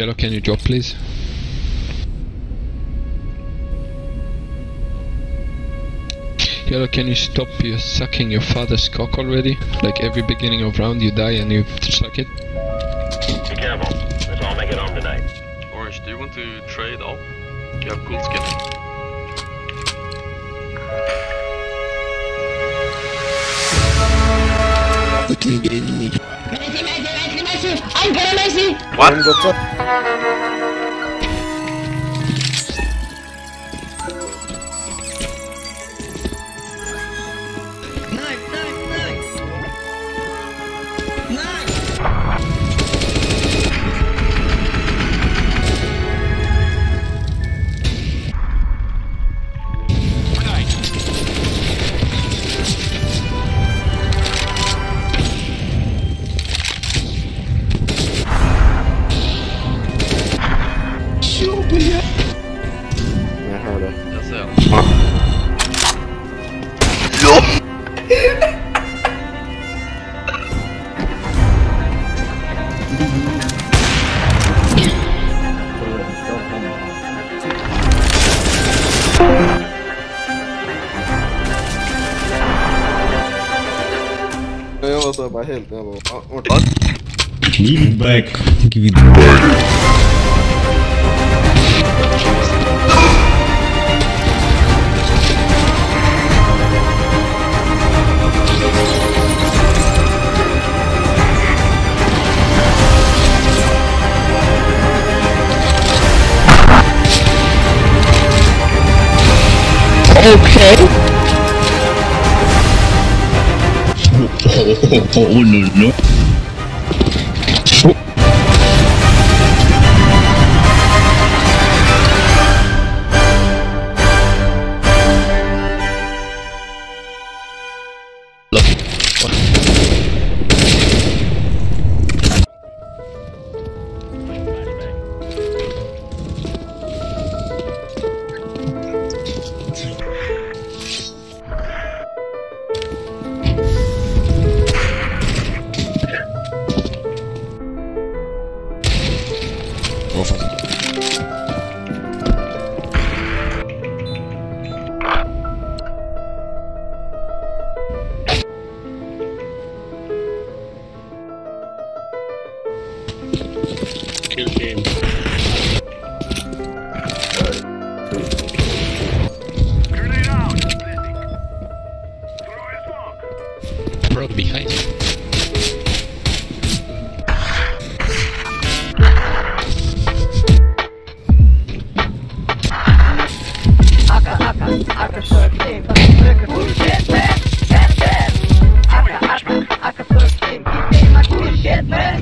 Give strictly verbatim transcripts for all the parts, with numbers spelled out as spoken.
Yellow, can you drop, please? Yellow, can you stop you sucking your father's cock already? Like every beginning of round you die and you suck it? Be careful, let's all make it home tonight. Orange, do you want to trade up? You have cool skin. Messi, Messi, Messi, Messi! I'm gonna Messi! What? Nine, nine, nine! Nine! Jag var såhär bara helt, jag bara... Ah, vart? Give it back! Give it back! Okay! Oh, oh, oh, oh no, no. Look. Kill game. Grenade out! Throw his walk! Bro, behind you. Aka, Aka, Aka, sir, team, but the bullshit, man! That's it! Aka, Aka, Aka, sir, team, team, my bullshit, man!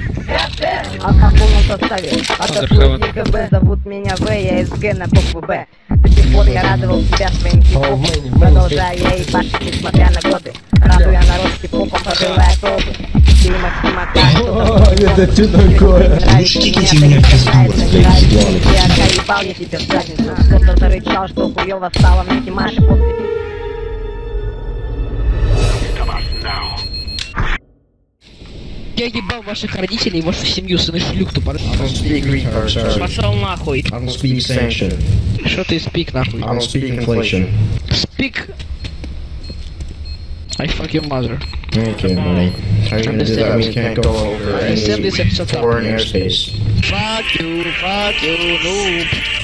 А в каком он составе? Атакует ЕГБ, зовут меня В, я из Г на букву Б. До сих пор я радовал себя своим хип-хопом, продолжая ей башни, несмотря на годы. Радуя народ хип-хопом, подрывая толпы. Фильмов, снимаках, что-то... Это что такое? Мужики меня пиздуют, блядь. Я заебал, я тебе в задницу. Кто-то зарычал, что хуёво стало мне Тимаши после... Я ебал ваших родителей и вашу семью, сыны шлюк, тупор... Пошел нахуй! I don't speak sanction. Шо ты speak нахуй? I don't speak inflation. Speak! I fuck your mother. Okay, money. How you gonna do that? We can't go over any foreign airspace. Fuck you, fuck you, noob.